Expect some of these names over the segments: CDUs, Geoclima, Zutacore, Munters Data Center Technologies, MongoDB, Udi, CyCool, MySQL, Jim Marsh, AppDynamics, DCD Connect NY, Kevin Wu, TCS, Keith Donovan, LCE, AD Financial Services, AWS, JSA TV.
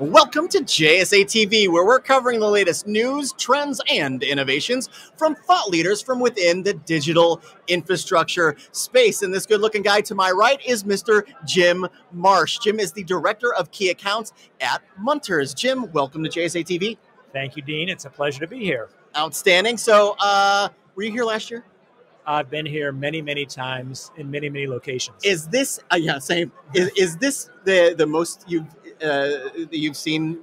Welcome to JSA TV, where we're covering the latest news, trends, and innovations from thought leaders from within the digital infrastructure space. And this good-looking guy to my right is Mr. Jim Marsh. Jim is the Director of Key Accounts at Munters. Jim, welcome to JSA TV. Thank you, Dean. It's a pleasure to be here. Outstanding. So, were you here last year? I've been here many, many times in many, many locations. Is this, yeah, same. Is this the most you've seen?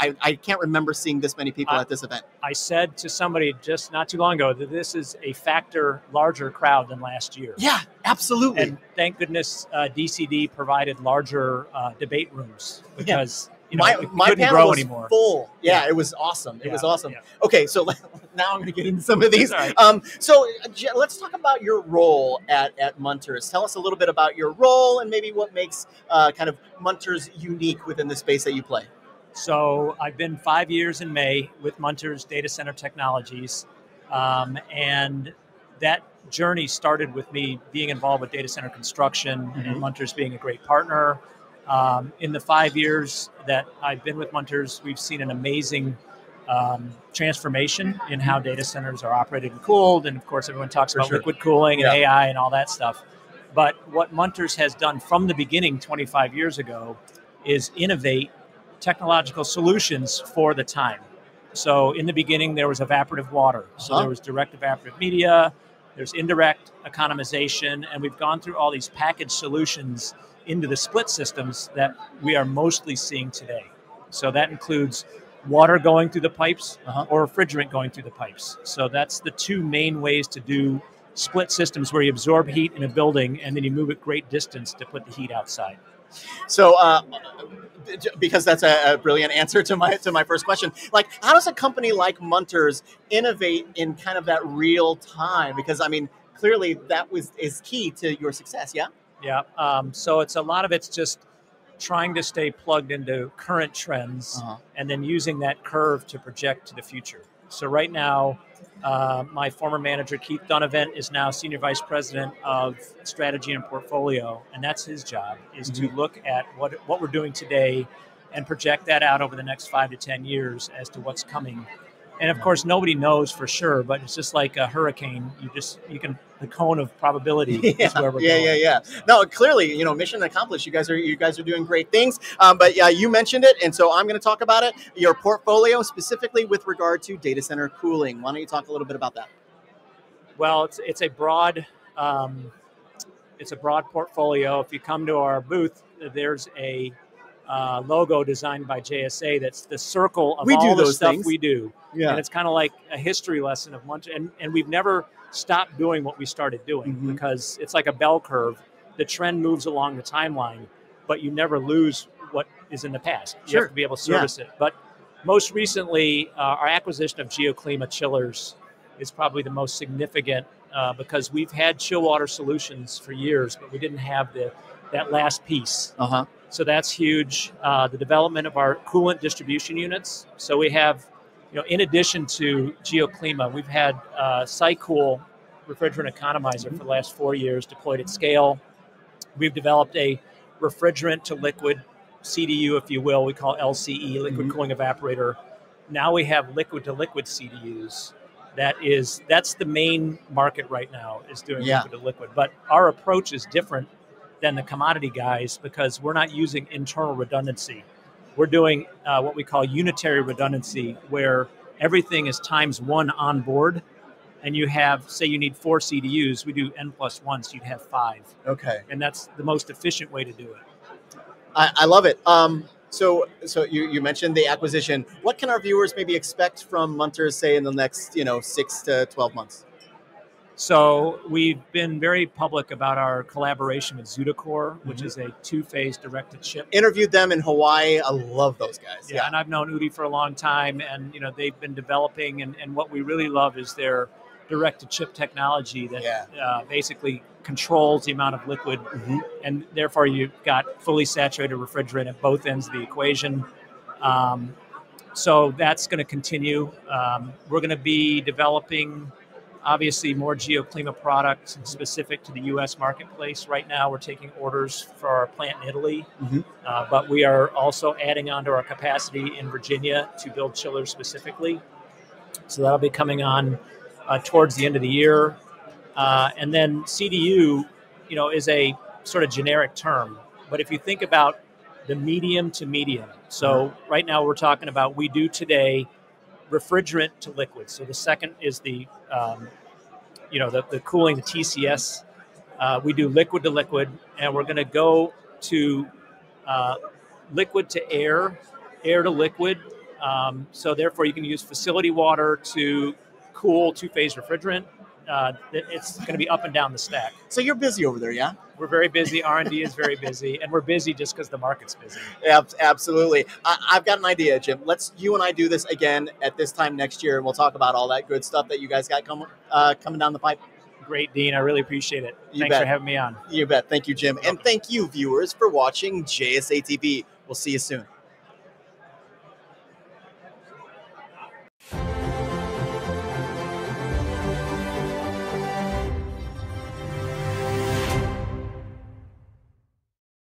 I can't remember seeing this many people at this event. I said to somebody just not too long ago that this is a factor larger crowd than last year. Yeah, absolutely. And thank goodness DCD provided larger debate rooms, because you know, my couldn't panel grow was anymore. Full. Yeah, yeah, it was awesome. It was awesome. Yeah. Okay, so now I'm going to get into some of these. Right. So let's talk about your role at Munters. Tell us a little bit about your role and maybe what makes kind of Munters unique within the space that you play. So I've been 5 years in May with Munters Data Center Technologies, and that journey started with me being involved with data center construction, and Munters being a great partner. In the 5 years that I've been with Munters, we've seen an amazing transformation in how data centers are operated and cooled. And of course, everyone talks about liquid cooling and AI and all that stuff. But what Munters has done from the beginning 25 years ago is innovate technological solutions for the time. So in the beginning, there was evaporative water. So there was direct evaporative media, there's indirect economization, and we've gone through all these packaged solutions into the split systems that we are mostly seeing today. So that includes water going through the pipes or refrigerant going through the pipes. So that's the two main ways to do split systems, where you absorb heat in a building and then you move it great distance to put the heat outside. So because that's a brilliant answer to my first question, like, how does a company like Munters innovate in kind of that real time? Because I mean, clearly that is key to your success. Yeah. Yeah, so it's a lot of it's just trying to stay plugged into current trends and then using that curve to project to the future. So right now, my former manager, Keith Donovan, is now Senior Vice President of Strategy and Portfolio, and that's his job, is to look at what we're doing today and project that out over the next 5 to 10 years as to what's coming. And of course, nobody knows for sure, but it's just like a hurricane. The cone of probability is where we're going. Yeah. No, clearly, you know, mission accomplished. You guys are doing great things. But yeah, you mentioned it, and so I'm going to talk about it. Your portfolio, specifically with regard to data center cooling. Why don't you talk a little bit about that? Well, it's a broad portfolio. If you come to our booth, there's a logo designed by JSA. That's the circle of all the stuff we do. Yeah. And it's kind of like a history lesson of Munters. And we've never stopped doing what we started doing, because it's like a bell curve. The trend moves along the timeline, but you never lose what is in the past. You have to be able to service it. But most recently, our acquisition of Geoclima chillers is probably the most significant, because we've had chill water solutions for years, but we didn't have that last piece. So that's huge. The development of our coolant distribution units. So we have, you know, in addition to Geoclima, we've had CyCool refrigerant economizer for the last 4 years deployed at scale. We've developed a refrigerant to liquid CDU, if you will. We call LCE, liquid cooling evaporator. Now we have liquid to liquid CDUs. That's the main market right now, is doing liquid to liquid. But our approach is different than the commodity guys, because we're not using internal redundancy. We're doing what we call unitary redundancy, where everything is ×1 on board, and you have, say you need 4 CDUs, we do N+1, so you'd have 5. Okay. And that's the most efficient way to do it. I love it. So you mentioned the acquisition. What can our viewers maybe expect from Munters, say, in the next 6 to 12 months? So we've been very public about our collaboration with Zutacore, which is a two-phase direct-to-chip. Interviewed them in Hawaii. I love those guys. Yeah, and I've known Udi for a long time, and they've been developing. And what we really love is their direct-to-chip technology that basically controls the amount of liquid, and therefore you've got fully saturated refrigerant at both ends of the equation. So that's going to continue. We're going to be developing Obviously, more Geoclima products specific to the U.S. marketplace. Right now, we're taking orders for our plant in Italy, but we are also adding on to our capacity in Virginia to build chillers specifically. So that'll be coming on towards the end of the year. And then CDU, you know, is a sort of generic term, but if you think about the medium to medium, so right now we're talking about, we do today refrigerant to liquid. So the second is the, you know, the cooling, the TCS. We do liquid to liquid, and we're going to go to liquid to air, air to liquid. So therefore, you can use facility water to cool two-phase refrigerant. It's going to be up and down the stack. So you're busy over there, yeah? We're very busy. R&D is very busy, and we're busy just because the market's busy. Yeah, absolutely. I've got an idea, Jim. Let's you and I do this again at this time next year, and we'll talk about all that good stuff that you guys got coming down the pipe. Great, Dean. I really appreciate it. Thanks for having me on. You bet. Thank you, Jim. And thank you, viewers, for watching JSA TV. We'll see you soon.